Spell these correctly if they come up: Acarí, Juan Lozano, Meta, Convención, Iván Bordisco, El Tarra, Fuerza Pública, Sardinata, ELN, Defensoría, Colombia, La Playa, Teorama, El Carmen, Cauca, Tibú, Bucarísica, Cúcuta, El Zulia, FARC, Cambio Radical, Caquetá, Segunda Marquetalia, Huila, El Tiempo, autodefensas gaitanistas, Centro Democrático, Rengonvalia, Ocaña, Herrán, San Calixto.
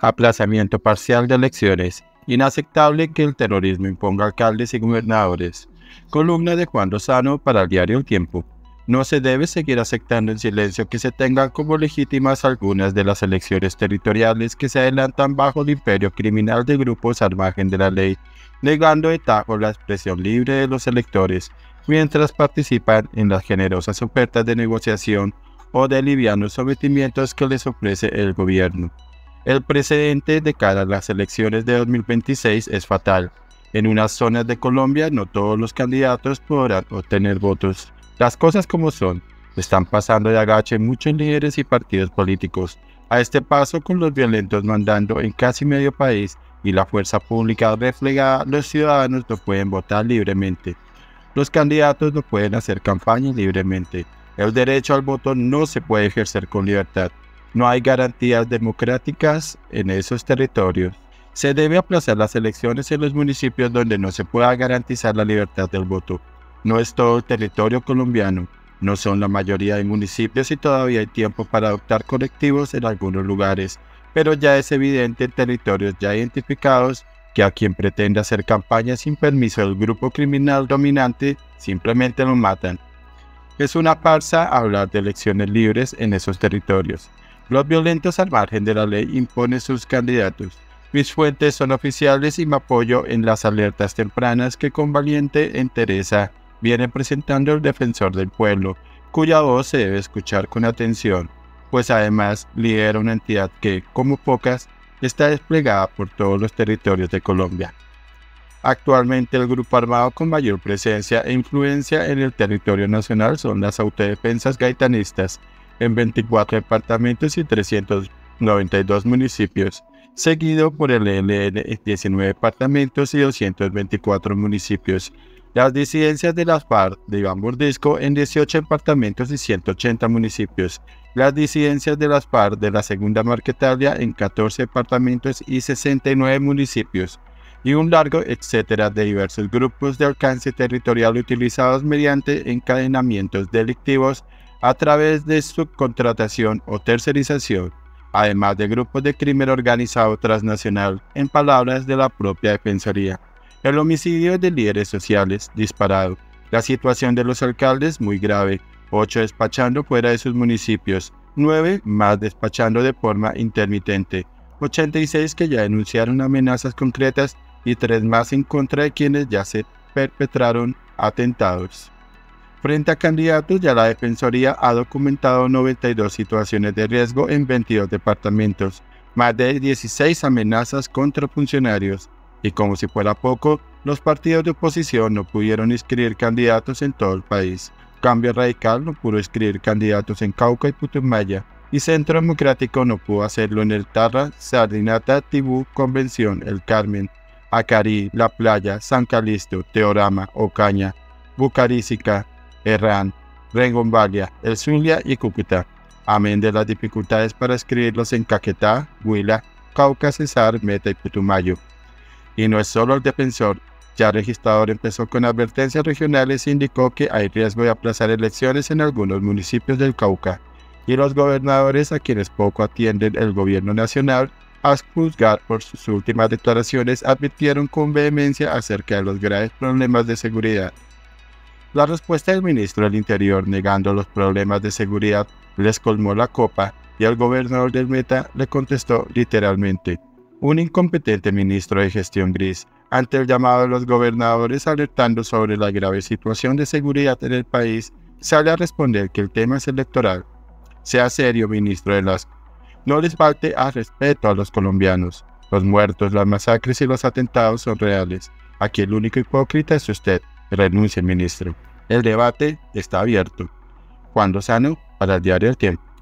aplazamiento parcial de elecciones, inaceptable que el terrorismo imponga alcaldes y gobernadores. Columna de Juan Lozano para el diario El Tiempo. No se debe seguir aceptando en silencio que se tengan como legítimas algunas de las elecciones territoriales que se adelantan bajo el imperio criminal de grupos al margen de la ley, negando de tajo la expresión libre de los electores, mientras participan en las generosas ofertas de negociación o de livianos sometimientos que les ofrece el gobierno. El precedente de cara a las elecciones de 2026 es fatal. En unas zonas de Colombia no todos los candidatos podrán obtener votos. Las cosas como son, están pasando de agache muchos líderes y partidos políticos. A este paso, con los violentos mandando en casi medio país y la fuerza pública reflejada, los ciudadanos no pueden votar libremente. Los candidatos no pueden hacer campaña libremente. El derecho al voto no se puede ejercer con libertad. No hay garantías democráticas en esos territorios. Se debe aplazar las elecciones en los municipios donde no se pueda garantizar la libertad del voto. No es todo el territorio colombiano, no son la mayoría de municipios y todavía hay tiempo para adoptar colectivos en algunos lugares, pero ya es evidente en territorios ya identificados que a quien pretende hacer campaña sin permiso del grupo criminal dominante simplemente lo matan. Es una farsa hablar de elecciones libres en esos territorios. Los violentos al margen de la ley imponen sus candidatos. Mis fuentes son oficiales y me apoyo en las alertas tempranas que con valiente entereza viene presentando el defensor del pueblo, cuya voz se debe escuchar con atención, pues además lidera una entidad que, como pocas, está desplegada por todos los territorios de Colombia. Actualmente el grupo armado con mayor presencia e influencia en el territorio nacional son las autodefensas gaitanistas, en 24 departamentos y 392 municipios, seguido por el ELN en 19 departamentos y 224 municipios. Las disidencias de las FARC de Iván Bordisco en 18 departamentos y 180 municipios. Las disidencias de las FARC de la Segunda Marquetalia en 14 departamentos y 69 municipios. Y un largo etcétera de diversos grupos de alcance territorial utilizados mediante encadenamientos delictivos a través de subcontratación o tercerización, además de grupos de crimen organizado transnacional, en palabras de la propia Defensoría. El homicidio de líderes sociales, disparado. La situación de los alcaldes, muy grave. 8 despachando fuera de sus municipios. 9 más despachando de forma intermitente. 86 que ya denunciaron amenazas concretas y 3 más en contra de quienes ya se perpetraron atentados. Frente a candidatos, ya la Defensoría ha documentado 92 situaciones de riesgo en 22 departamentos. Más de 16 amenazas contra funcionarios. Y como si fuera poco, los partidos de oposición no pudieron inscribir candidatos en todo el país. Cambio Radical no pudo inscribir candidatos en Cauca y Putumayo, y Centro Democrático no pudo hacerlo en El Tarra, Sardinata, Tibú, Convención, El Carmen, Acarí, La Playa, San Calixto, Teorama, Ocaña, Bucarísica, Herrán, Rengonvalia, El Zulia y Cúcuta, amén de las dificultades para inscribirlos en Caquetá, Huila, Cauca, Meta y Putumayo. Y no es solo el defensor, ya el registrador empezó con advertencias regionales e indicó que hay riesgo de aplazar elecciones en algunos municipios del Cauca, y los gobernadores, a quienes poco atienden el gobierno nacional, a juzgar por sus últimas declaraciones, advirtieron con vehemencia acerca de los graves problemas de seguridad. La respuesta del ministro del Interior negando los problemas de seguridad les colmó la copa, y el gobernador del Meta le contestó literalmente: un incompetente ministro de gestión gris, ante el llamado de los gobernadores alertando sobre la grave situación de seguridad en el país, sale a responder que el tema es electoral. Sea serio, ministro de las... No les falte al respeto a los colombianos. Los muertos, las masacres y los atentados son reales. Aquí el único hipócrita es usted. Renuncie, ministro. El debate está abierto. Juan Lozano, para el diario El Tiempo.